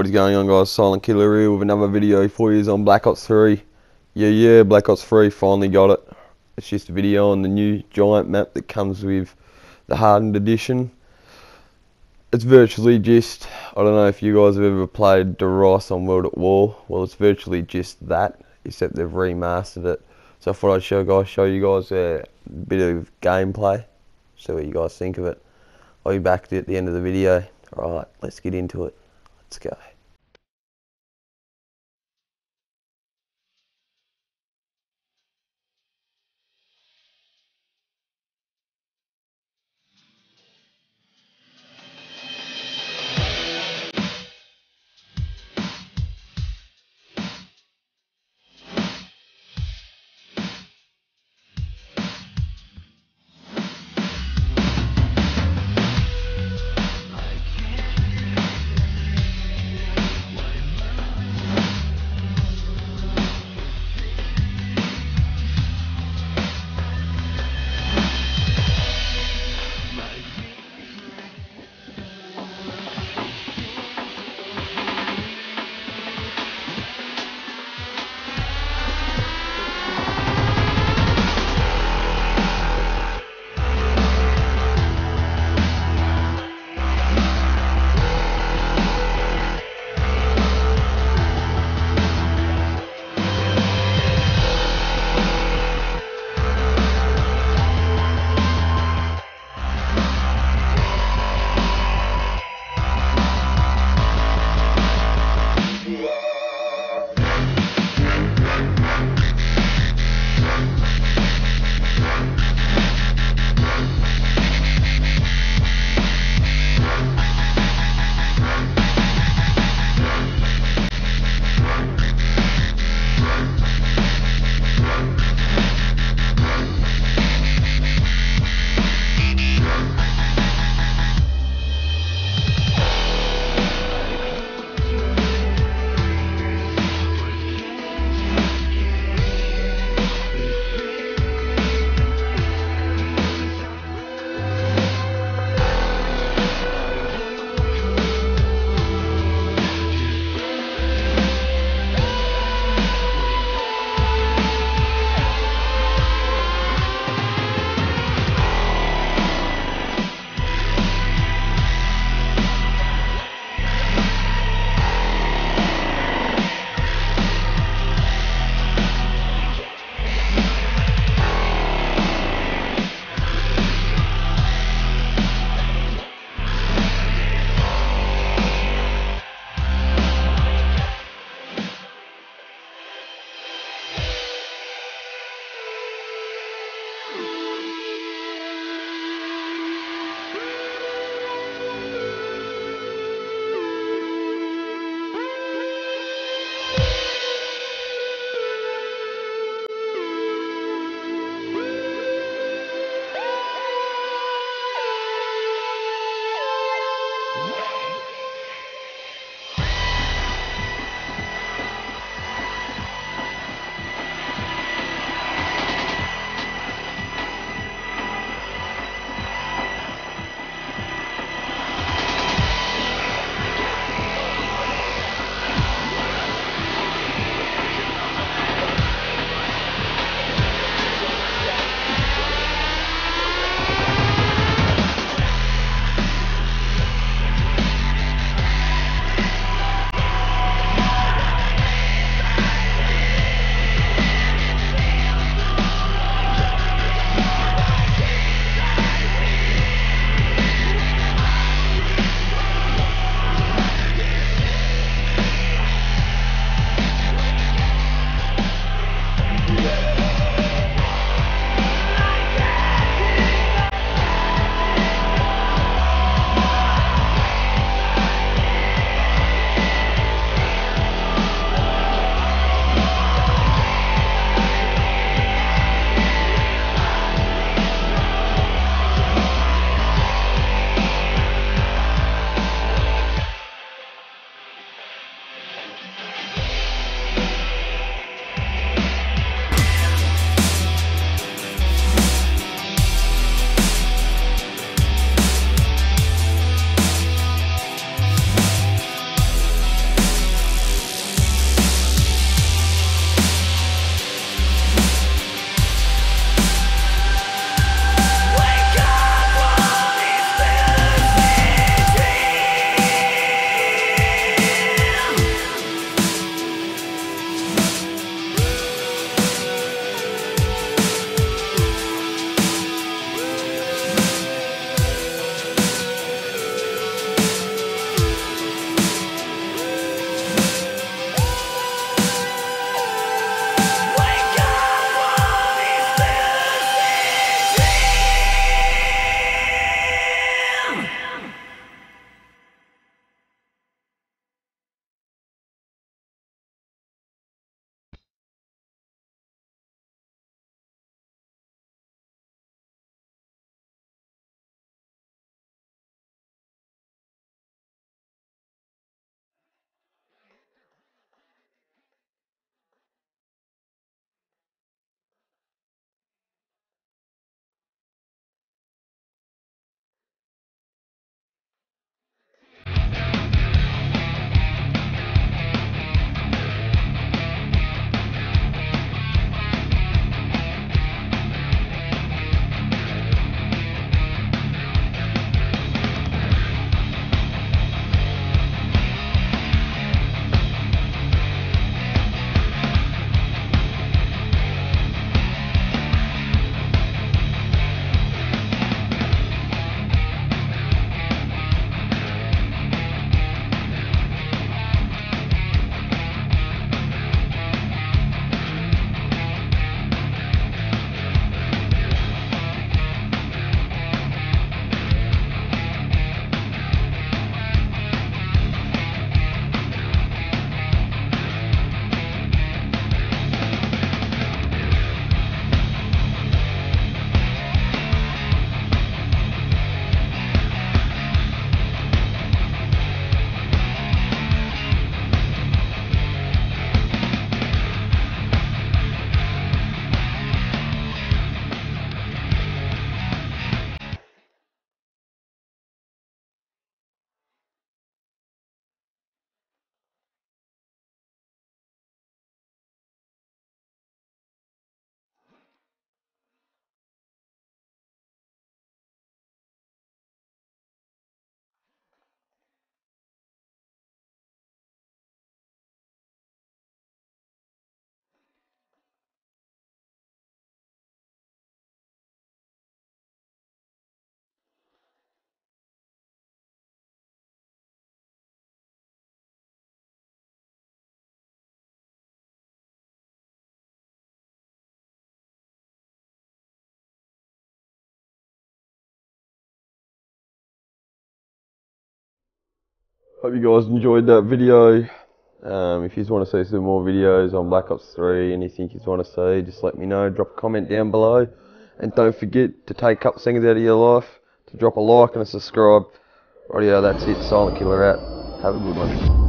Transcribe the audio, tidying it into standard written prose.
What is going on, guys? Silent Killer here with another video for you on Black Ops 3. Yeah, Black Ops 3, finally got it. It's just a video on the new giant map that comes with the hardened edition. It's virtually just, I don't know if you guys have ever played De Rice on World at War. Well, it's virtually just that, except they've remastered it. So I thought I'd show you guys a bit of gameplay, see what you guys think of it. I'll be back at the end of the video. Alright, let's get into it. Let's go. Hope you guys enjoyed that video. If you want to see some more videos on Black Ops 3, anything you want to see, just let me know. Drop a comment down below. And don't forget to take a couple seconds out of your life to drop a like and a subscribe. Rightio, that's it. Silent Killer out. Have a good one.